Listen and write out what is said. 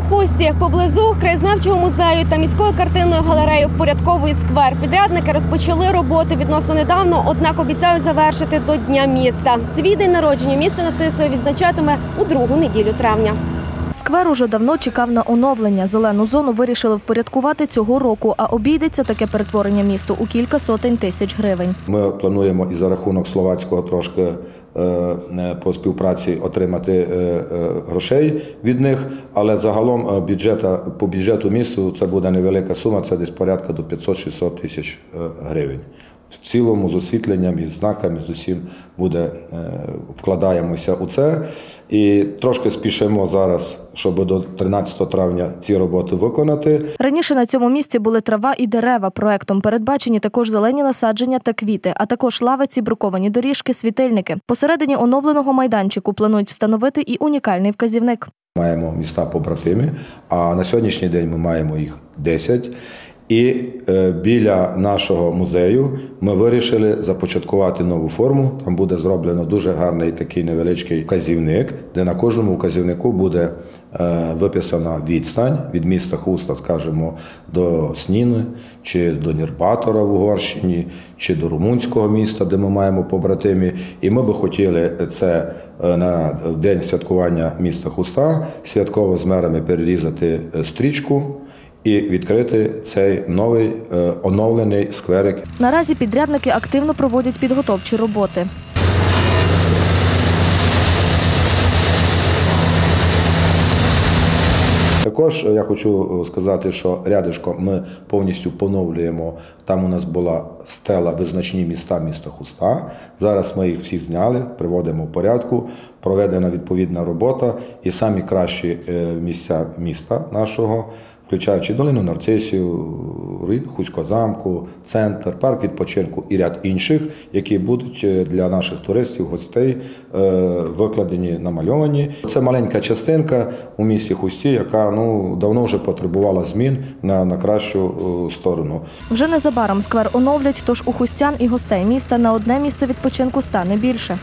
у Хусті, поблизу краєзнавчого музею та міської картинної галереї впорядковий сквер. Підрядники розпочали роботи відносно недавно, однак обіцяють завершити до Дня міста. Свій день народження місто Нарцисове відзначатиме у другу неділю травня. Сквер уже давно чекав на оновлення. Зелену зону вирішили впорядкувати цього року, а обійдеться таке перетворення місту у кілька сотень тисяч гривень. Ми плануємо і за рахунок Словацького трошки по співпраці отримати грошей від них, але загалом по бюджету місту це буде невелика сума, це десь порядка до 500-600 тисяч гривень. В цілому з освітленням, із знаками, з усім вкладаємося у це. І трошки спішимо зараз, щоб до 13 травня ці роботи виконати. Раніше на цьому місці були трава і дерева. Проектом передбачені також зелені насадження та квіти, а також лавиці, бруковані доріжки, світильники. Посередині оновленого майданчику планують встановити і унікальний вказівник. Маємо міста-побратими, а на сьогоднішній день ми маємо їх 10. І біля нашого музею ми вирішили започаткувати нову форму. Там буде зроблено дуже гарний такий невеличкий вказівник, де на кожному вказівнику буде виписана відстань від міста Хуста, скажімо, до Сніни, чи до Ньїредьгаза в Угорщині, чи до румунського міста, де ми маємо побратимі. І ми би хотіли це на день святкування міста Хуста святково з мерами перерізати стрічку і відкрити цей новий оновлений скверик. Наразі підрядники активно проводять підготовчі роботи. Також я хочу сказати, що рядишком ми повністю поновлюємо, там у нас була стела визначні міста Хуста. Зараз ми їх всі зняли, приводимо в порядку, проведена відповідна робота і самі кращі місця міста нашого, включаючи долину Нарцисів, руїни Хустського замку, центр, парк відпочинку і ряд інших, які будуть для наших туристів, гостей викладені, намальовані. Це маленька частинка у місті Хусті, яка давно вже потребувала змін на кращу сторону. Вже незабаром сквер оновлять, тож у хустян і гостей міста на одне місце відпочинку стане більше.